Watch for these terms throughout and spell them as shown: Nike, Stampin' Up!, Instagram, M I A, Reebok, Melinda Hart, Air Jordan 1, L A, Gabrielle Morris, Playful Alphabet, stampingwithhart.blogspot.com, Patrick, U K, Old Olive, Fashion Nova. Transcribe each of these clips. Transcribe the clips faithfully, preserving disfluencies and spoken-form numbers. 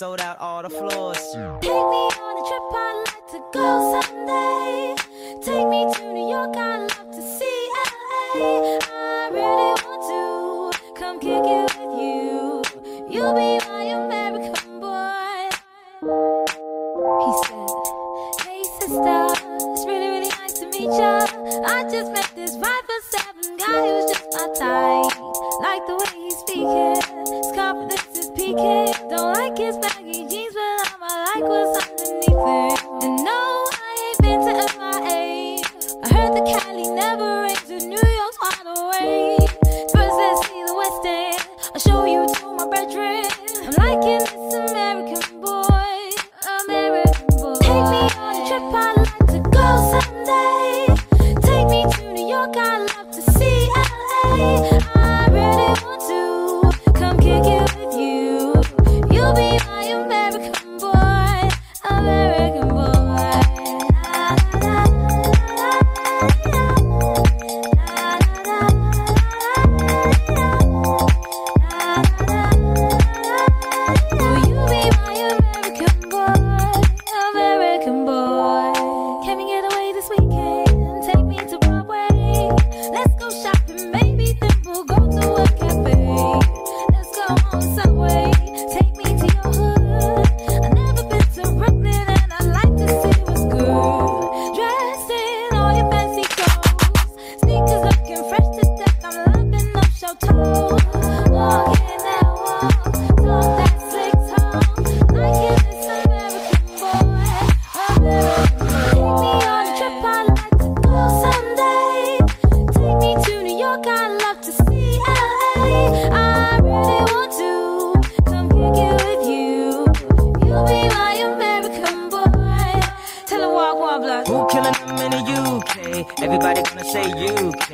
sold out all the floors. Take me on a trip, I'd like to go someday. Take me to New York, I'd love to see L A. I really want to come kick it with you. You'll be my American boy. He said, hey sister, it's really, really nice to meet ya. I just met this five for seven guy who's just my type. Like the way he's speaking, his confidence is peaking. Don't like his baggy jeans, but I'm, I like what's underneath it. And no, I ain't been to M I A. I heard the Cali never rains, and New York's wide awake. First let's see the West End, I'll show you to my bedroom. I'm liking this American boy, American boy. Take me on a trip, I'd like to go someday. Take me to New York, I'd love to see L A. I really want to come kick it with you. You'll be my American boy, American boy. La, la, la, la, la, la, la, la, la, la, la, la, la, la. Will you be my American boy, American boy? Can we get away this weekend? Take me to Broadway. Let's go shopping, maybe then we'll go to a cafe. Let's go on the subway. Take me to your hood. I've never been to Brooklyn and I'd like to see what's good. Dressed in all your fancy clothes, sneakers looking fresh to death. I'm loving no show toes. Walking that walk, talk that slick talk. Liking this American boy, American boy. Take me on a trip, I'd like to go someday. Take me to New York, I'd love to see L A. I really want to come kick it with you. You'll be my American boy. Tell her walk, walk, block. Who killing them in the U K? Everybody gonna say U K.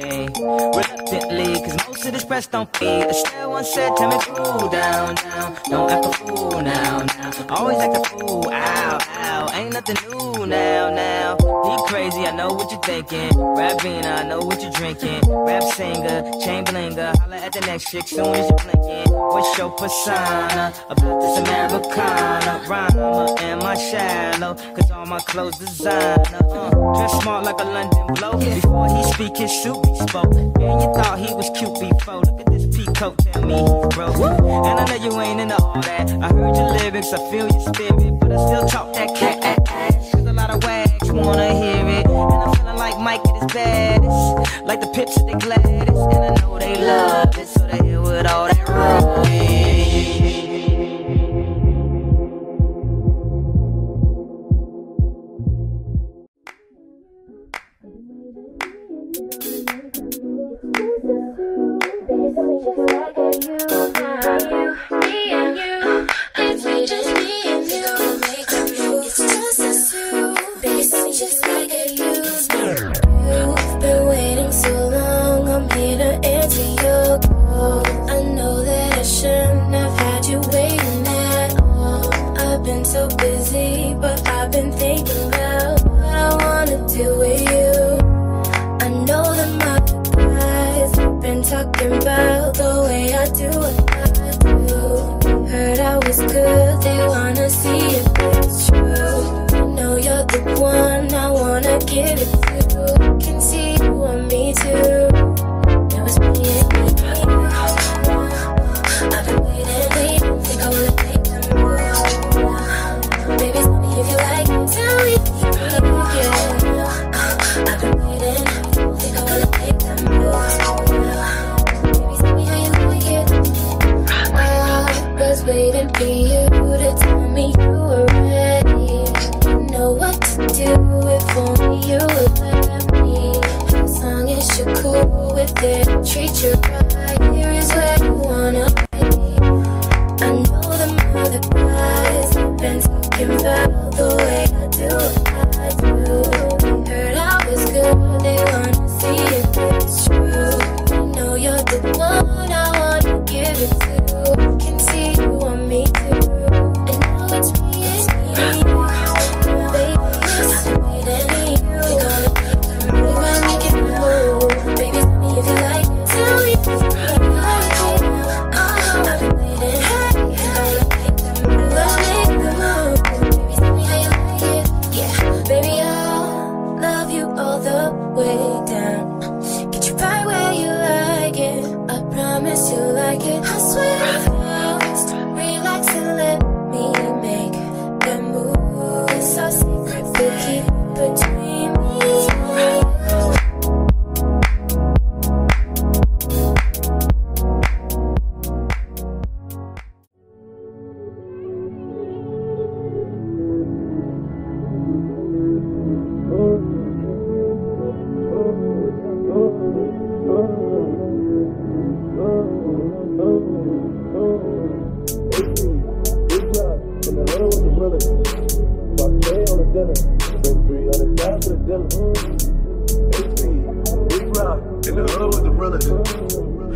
Reluctantly, cause most of this press don't feed. Estelle once said, tell me cool down, down. Don't act a fool now, now. Always act a fool, ow, ow. Ain't nothing new now, now. He crazy, I know what you're thinking. Ravina, I know what you're drinking. Rap singer, chain blinger. Holla at the next chick soon as you're blinking. What's your persona about this Americana? Rhymer, am I shallow? Cause all my clothes designer. Uh, dress smart like a London bloke. Before he speak, his suit he spoke. And you thought he was cute before. Look at this peacoat, tell me he's broke. And I know you ain't into all that. I heard your lyrics, I feel your spirit. But I still talk that cat ass. There's a lot of wags, you wanna hear it. And I'm feeling like Mike at his baddest. Like the pips at the gladdest. And I know they love it, so they hit with all that rubbish. Love me. feeling. five K on the dinner. Spend three hundred thousand for the dinner. H P, big rock, in the hood with the brothers.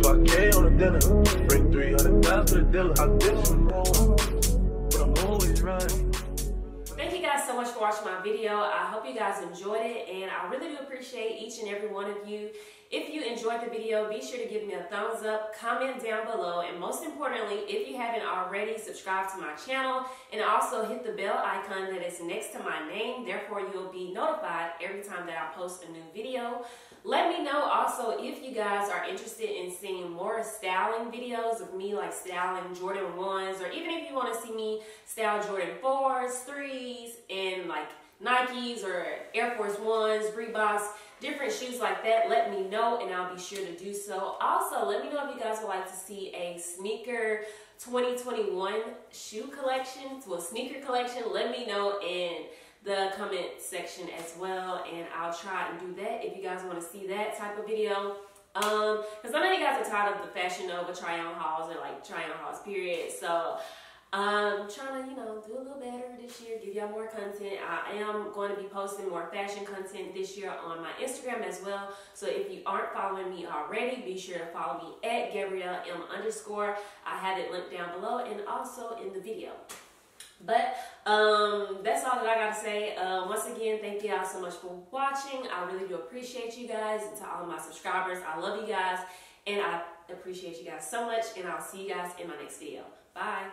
five K on the dinner. Bring three hundred thousand for the dinner. I did some wrong, but I'm always right. Thank you guys so much for watching my video. I hope you guys enjoyed it, and I really do appreciate each and every one of you. If you enjoyed the video, be sure to give me a thumbs up, comment down below, and most importantly, if you haven't already, subscribe to my channel and also hit the bell icon that is next to my name. Therefore, you'll be notified every time that I post a new video. Let me know also if you guys are interested in seeing more styling videos of me, like styling Jordan ones, or even if you want to see me style Jordan fours, threes, and like Nikes or Air Force ones, Reeboks, different shoes like that. Let me know and I'll be sure to do so. Also, let me know if you guys would like to see a sneaker twenty twenty-one shoe collection, to a sneaker collection. Let me know in the comment section as well, and I'll try and do that if you guys want to see that type of video. Um, because I know you guys are tired of the Fashion Nova try-on hauls, or like try-on hauls period. So I'm um, trying to, you know, do a little better this year, give y'all more content. I am going to be posting more fashion content this year on my Instagram as well. So if you aren't following me already, be sure to follow me at Gabrielle M underscore. I have it linked down below and also in the video. But um, that's all that I got to say. Uh, once again, thank y'all so much for watching. I really do appreciate you guys. And to all of my subscribers, I love you guys. And I appreciate you guys so much. And I'll see you guys in my next video. Bye.